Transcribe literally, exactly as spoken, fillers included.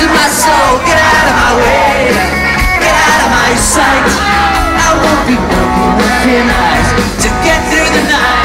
to my soul. Get out of my way, get out of my sight. I won't be broken with your eyes to get through the night.